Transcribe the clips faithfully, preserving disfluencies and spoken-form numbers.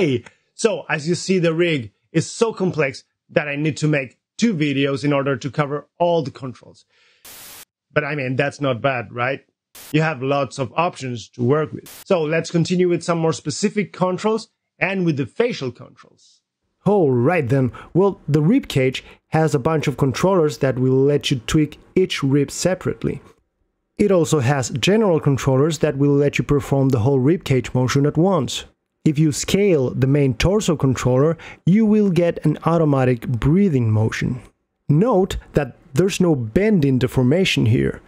Yay! So as you see, the rig is so complex that I need to make two videos in order to cover all the controls. But I mean, that's not bad, right? You have lots of options to work with. So let's continue with some more specific controls and with the facial controls. Alright then, well, the rib cage has a bunch of controllers that will let you tweak each rib separately. It also has general controllers that will let you perform the whole rib cage motion at once. If you scale the main torso controller, you will get an automatic breathing motion. Note that there's no bending deformation here.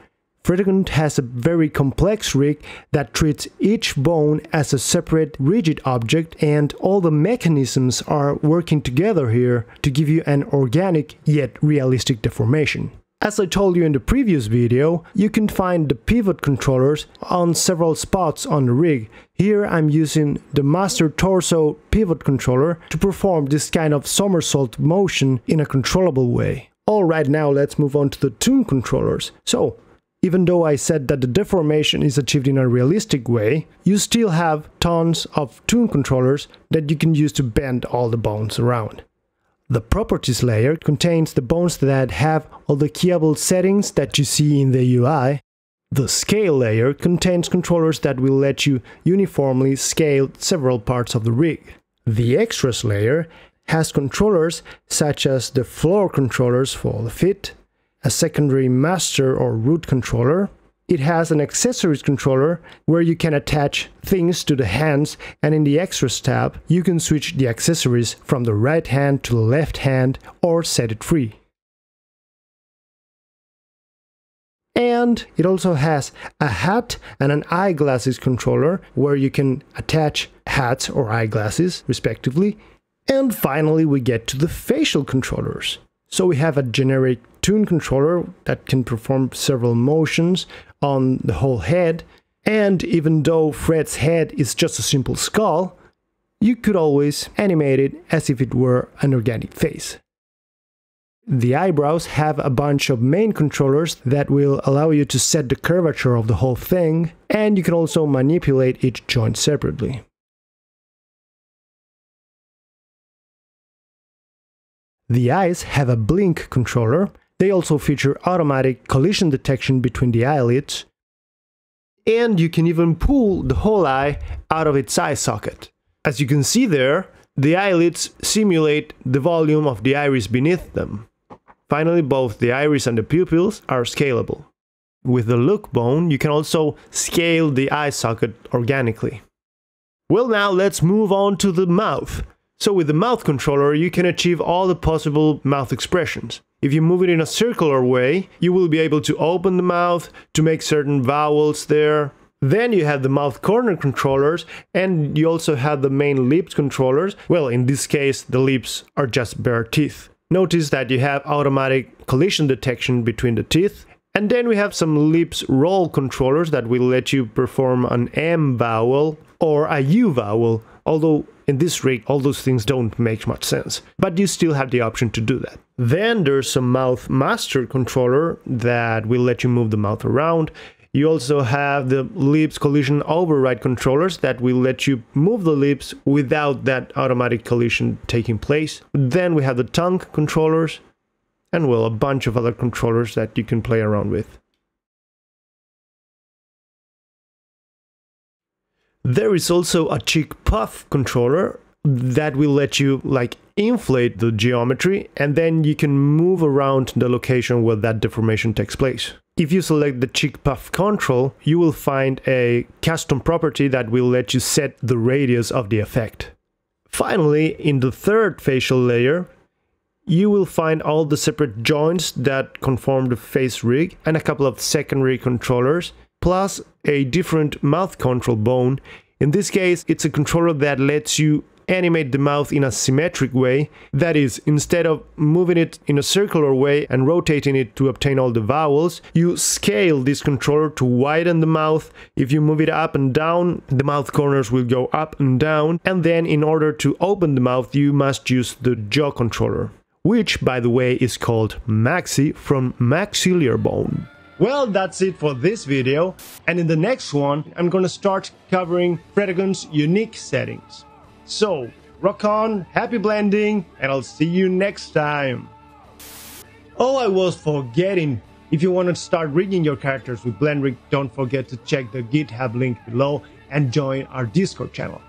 Fredegund has a very complex rig that treats each bone as a separate rigid object, and all the mechanisms are working together here to give you an organic yet realistic deformation. As I told you in the previous video, you can find the pivot controllers on several spots on the rig. Here I'm using the master torso pivot controller to perform this kind of somersault motion in a controllable way. Alright, now let's move on to the tune controllers. So, even though I said that the deformation is achieved in a realistic way, you still have tons of tune controllers that you can use to bend all the bones around. The properties layer contains the bones that have all the keyable settings that you see in the U I. The scale layer contains controllers that will let you uniformly scale several parts of the rig. The extras layer has controllers such as the floor controllers for the feet, a secondary master or root controller. It has an accessories controller where you can attach things to the hands, and in the extras tab you can switch the accessories from the right hand to the left hand or set it free. And it also has a hat and an eyeglasses controller where you can attach hats or eyeglasses respectively. And finally we get to the facial controllers. So we have a generic tune controller that can perform several motions on the whole head, and even though Fred's head is just a simple skull, you could always animate it as if it were an organic face. The eyebrows have a bunch of main controllers that will allow you to set the curvature of the whole thing, and you can also manipulate each joint separately. The eyes have a blink controller. They also feature automatic collision detection between the eyelids, and you can even pull the whole eye out of its eye socket. As you can see there, the eyelids simulate the volume of the iris beneath them. Finally, both the iris and the pupils are scalable. With the look bone, you can also scale the eye socket organically. Well, now let's move on to the mouth. So with the mouth controller, you can achieve all the possible mouth expressions. If you move it in a circular way, you will be able to open the mouth, to make certain vowels there. Then you have the mouth corner controllers, and you also have the main lips controllers. Well, in this case, the lips are just bare teeth. Notice that you have automatic collision detection between the teeth. And then we have some lips roll controllers that will let you perform an M vowel or a U vowel, although in this rig all those things don't make much sense, but you still have the option to do that. Then there's a mouth master controller that will let you move the mouth around. You also have the lips collision override controllers that will let you move the lips without that automatic collision taking place. Then we have the tongue controllers, and well, a bunch of other controllers that you can play around with. There is also a cheek puff controller that will let you like inflate the geometry, and then you can move around the location where that deformation takes place. If you select the cheek puff control, you will find a custom property that will let you set the radius of the effect. Finally, in the third facial layer, you will find all the separate joints that conform the face rig, and a couple of secondary controllers, plus a different mouth control bone. In this case, it's a controller that lets you animate the mouth in a symmetric way. That is, instead of moving it in a circular way and rotating it to obtain all the vowels, you scale this controller to widen the mouth. If you move it up and down, the mouth corners will go up and down, and then in order to open the mouth, you must use the jaw controller, which, by the way, is called maxi from maxillary bone. Well, that's it for this video, and in the next one, I'm gonna start covering Fredegund's unique settings. So, rock on, happy blending, and I'll see you next time. Oh, I was forgetting. If you want to start rigging your characters with BlenRig, don't forget to check the GitHub link below and join our Discord channel.